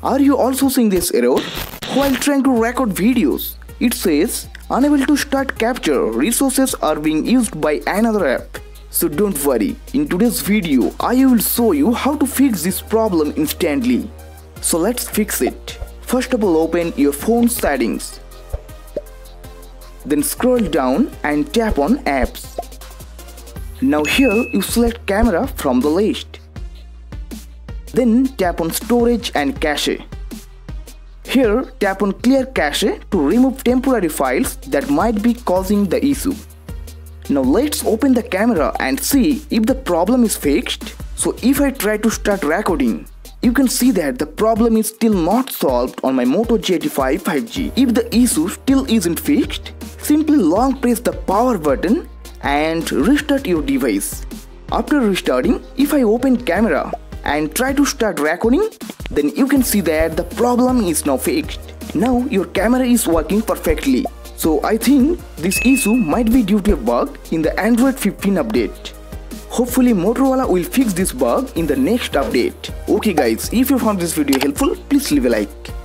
Are you also seeing this error? While trying to record videos, it says unable to start capture, resources are being used by another app. So don't worry, in today's video, I will show you how to fix this problem instantly. So let's fix it. First of all, open your phone settings. Then scroll down and tap on apps. Now here you select camera from the list. Then tap on storage and cache. Here tap on clear cache to remove temporary files that might be causing the issue. Now let's open the camera and see if the problem is fixed. So if I try to start recording, you can see that the problem is still not solved on my Moto G85 5G. If the issue still isn't fixed, simply long press the power button and restart your device. After restarting, if I open camera and try to start recording, then you can see that the problem is now fixed. Now your camera is working perfectly. So I think this issue might be due to a bug in the Android 15 update. Hopefully Motorola will fix this bug in the next update. Okay guys, if you found this video helpful, please leave a like.